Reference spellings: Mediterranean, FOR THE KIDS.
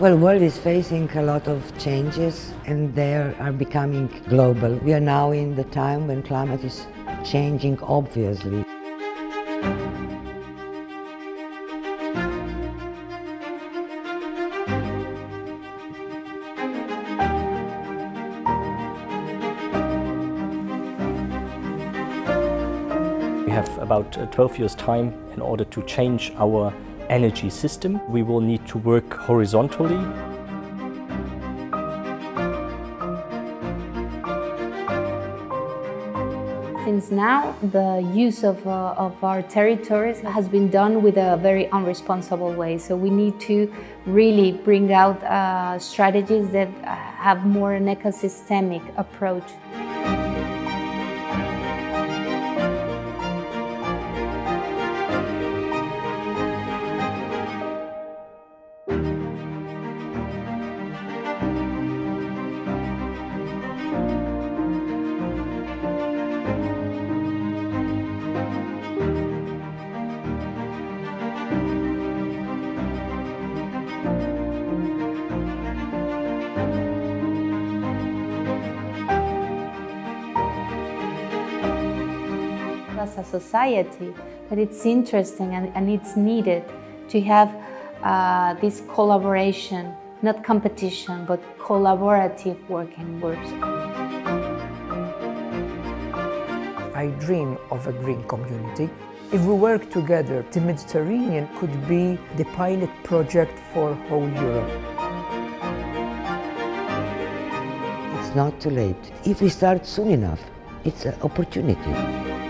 Well, the world is facing a lot of changes and they are becoming global. We are now in the time when climate is changing, obviously. We have about 12 years' time in order to change our energy system. We will need to work horizontally. Since now, the use of our territories has been done with a very irresponsible way. So we need to really bring out strategies that have more an ecosystemic approach. As a society, that it's interesting and it's needed to have this collaboration, not competition, but collaborative working groups. I dream of a green community. If we work together, the Mediterranean could be the pilot project for whole Europe. It's not too late. If we start soon enough, it's an opportunity.